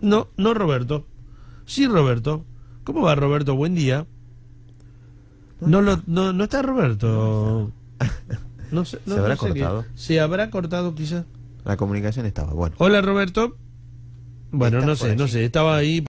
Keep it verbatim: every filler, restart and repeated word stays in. No, no Roberto. Sí, Roberto. ¿Cómo va, Roberto? Buen día. No, lo, no, no está Roberto. No sé, no, ¿Se habrá no sé cortado? Qué. Se habrá cortado quizás. La comunicación estaba, bueno. Hola, Roberto. Bueno, no sé, allí? no sé, estaba ahí.